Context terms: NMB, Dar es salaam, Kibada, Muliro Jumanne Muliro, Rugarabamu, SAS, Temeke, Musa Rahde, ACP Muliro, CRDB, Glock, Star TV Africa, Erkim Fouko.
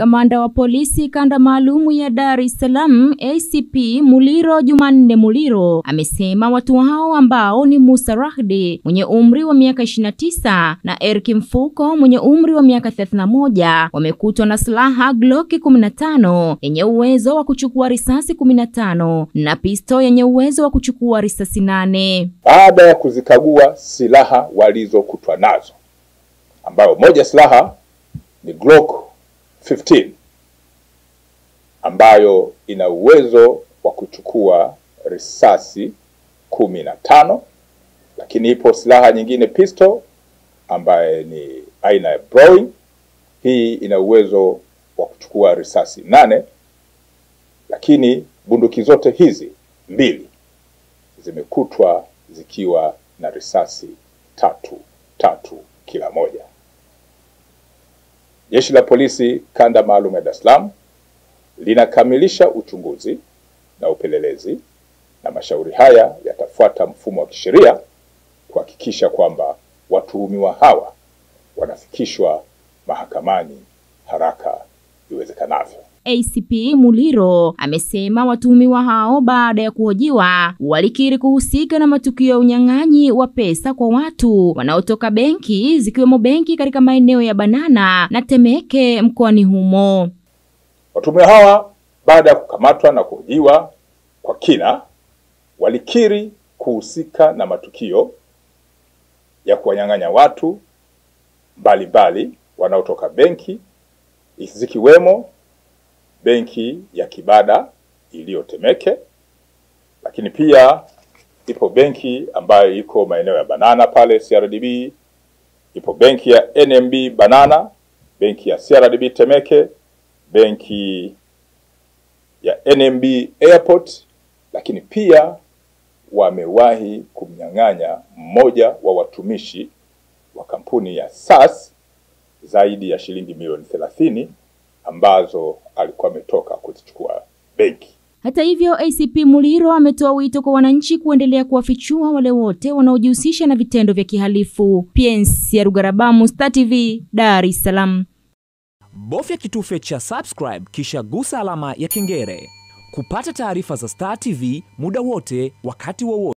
Kamanda wa polisi kanda maalumu ya Dar es Salaam ACP Muliro Jumanne Muliro amesema watu hao ambao ni Musa Rahde mwenye umri wa miaka 29 na Erkim Fouko mwenye umri wa miaka 31 wamekutwa na silaha Glock 15 yenye uwezo wa kuchukua risasi 15 na pisto yenye uwezo wa kuchukua risasi 8 baada ya kuzikagua silaha walizokutwa nazo, ambayo moja silaha ni Glock 15 ambayo ina uwezo wa kuchukua risasi 15, lakini ipo silaha nyingine pistol ambayo ni aina ya Browning, hii ina uwezo wa kuchukua risasi 8, lakini bunduki zote hizi 2 zimekutwa zikiwa na risasi 3 kila moja. Jeshi la polisi kanda maalum ya Dar es Salaam linakamilisha uchunguzi na upelelezi, na mashauri haya yatafuata mfumo wa kisheria kuhakikisha kwamba watuhumiwa hawa wanafikishwa mahakamani haraka iwezekanavyo. ACP Muliro amesema watuhumiwa hao baada ya kuhojiwa walikiri kuhusika na matukio ya unyang'anyi wa pesa kwa watu wanaotoka benki, zikiwemo benki katika maeneo ya Banana na Temeke mkoani humo. Watuhumiwa hawa baada ya kukamatwa na kuhojiwa kwa kina walikiri kuhusika na matukio ya kuwanyang'anya watu mbalimbali wanaotoka benki, zikiwemo benki ya Kibada iliyotemeke, lakini pia ipo benki ambayo iko maeneo ya Banana pale CRDB, ipo benki ya NMB Banana, benki ya CRDB Temeke, benki ya NMB Airport, lakini pia wamewahi kumnyang'anya mmoja wa watumishi wa kampuni ya SAS zaidi ya shilingi milioni 30 ambazo alikuwa ametoka kuzichukua benki. Hata hivyo, ACP Muliro ametoa wito kwa wananchi kuendelea kuwafichua wale wote wanaojihusisha na vitendo vya kihalifu. Piensi ya Rugarabamu, Star TV, Dar es Salaam. Bofya kitufe cha subscribe kisha gusa alama ya kengele kupata taarifa za Star TV muda wote wakati wowote.